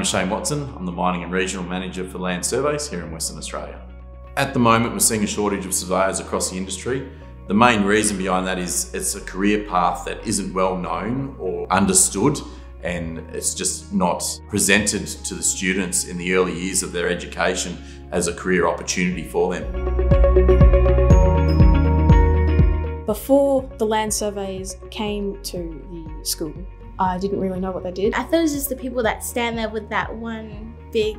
name is Shane Watson. I'm the Mining and Regional Manager for Land Surveys here in Western Australia. At the moment, we're seeing a shortage of surveyors across the industry. The main reason behind that is it's a career path that isn't well known or understood, and it's just not presented to the students in the early years of their education as a career opportunity for them. Before the Land Surveys came to the school, I didn't really know what they did. I thought it was just the people that stand there with that one big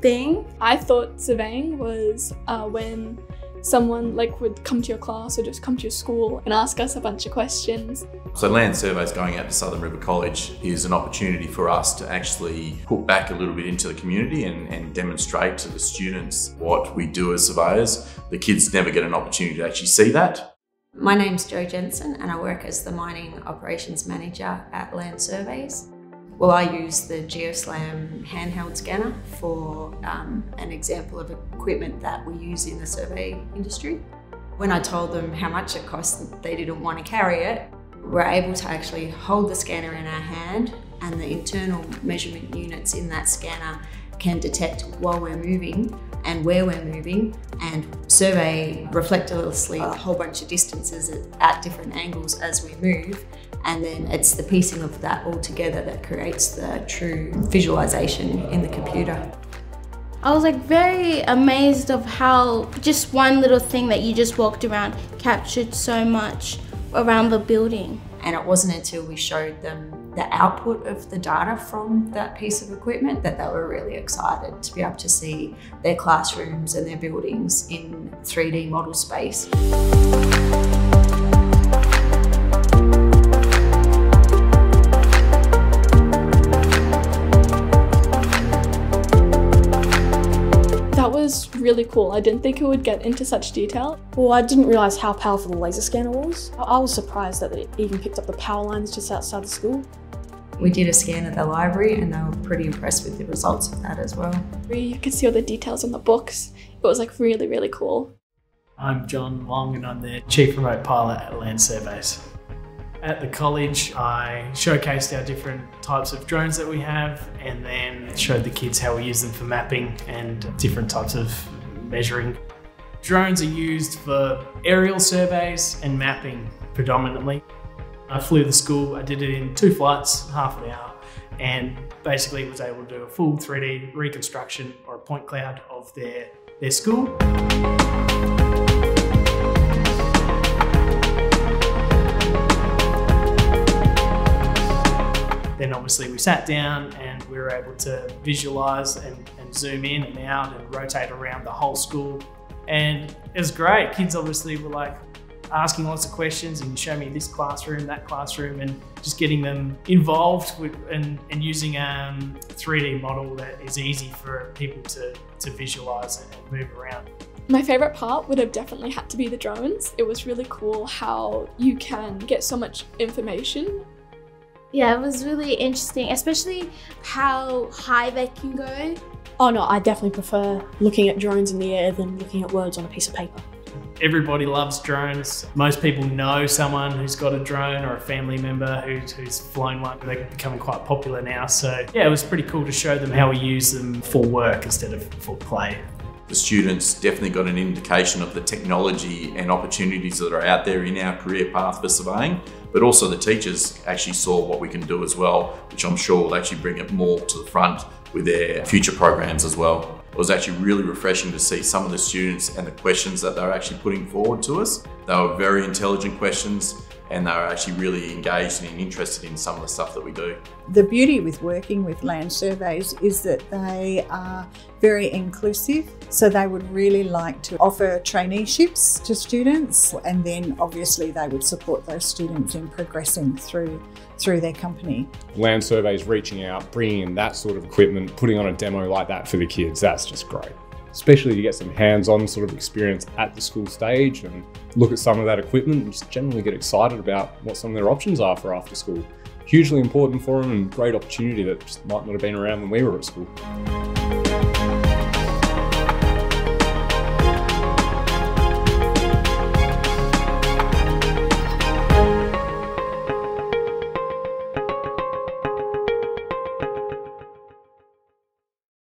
thing. I thought surveying was when someone would come to your class or just come to your school and ask us a bunch of questions. So Land Surveys going out to Southern River College is an opportunity for us to actually put back a little bit into the community and demonstrate to the students what we do as surveyors. The kids never get an opportunity to actually see that. My name's Jo Jensen and I work as the Mining Operations Manager at Land Surveys. Well, I use the GeoSlam handheld scanner for an example of equipment that we use in the survey industry. When I told them how much it cost, they didn't want to carry it. We're able to actually hold the scanner in our hand, and the internal measurement units in that scanner can detect while we're moving and where we're moving, and survey reflectlessly a whole bunch of distances at different angles as we move. And then it's the piecing of that all together that creates the true visualization in the computer. I was very amazed of how just one little thing that you just walked around captured so much around the building. And it wasn't until we showed them the output of the data from that piece of equipment that they were really excited to be able to see their classrooms and their buildings in 3D model space. That was really cool. I didn't think it would get into such detail. Well, I didn't realise how powerful the laser scanner was. I was surprised that it even picked up the power lines just outside the school. We did a scan at the library and they were pretty impressed with the results of that as well. You could see all the details on the books. It was really, really cool. I'm John Long and I'm the Chief Remote Pilot at Land Surveys. At the college, I showcased our different types of drones that we have, and then showed the kids how we use them for mapping and different types of measuring. Drones are used for aerial surveys and mapping predominantly. I flew the school, I did it in 2 flights, half an hour, and basically was able to do a full 3D reconstruction or a point cloud of their school. Then obviously we sat down and we were able to visualise and zoom in and out and rotate around the whole school. And it was great. Kids obviously were asking lots of questions and show me this classroom, that classroom, and just getting them involved with, and using a 3D model that is easy for people to visualise and move around. My favourite part would have definitely had to be the drones. It was really cool how you can get so much information. Yeah, it was really interesting, especially how high they can go. Oh no, I definitely prefer looking at drones in the air than looking at words on a piece of paper. Everybody loves drones. Most people know someone who's got a drone or a family member who's flown one. They're becoming quite popular now. So yeah, it was pretty cool to show them how we use them for work instead of for play. The students definitely got an indication of the technology and opportunities that are out there in our career path for surveying, but also the teachers actually saw what we can do as well, which I'm sure will actually bring it more to the front with their future programs as well. It was actually really refreshing to see some of the students and the questions that they were actually putting forward to us. They were very intelligent questions and they were actually really engaged and interested in some of the stuff that we do. The beauty with working with Land Surveys is that they are very inclusive, so they would really like to offer traineeships to students, and then obviously they would support those students in progressing through their company. Land Surveys reaching out, bringing in that sort of equipment, putting on a demo like that for the kids, that's just great. Especially to get some hands-on sort of experience at the school stage and look at some of that equipment and just generally get excited about what some of their options are for after school. Hugely important for them and great opportunity that just might not have been around when we were at school.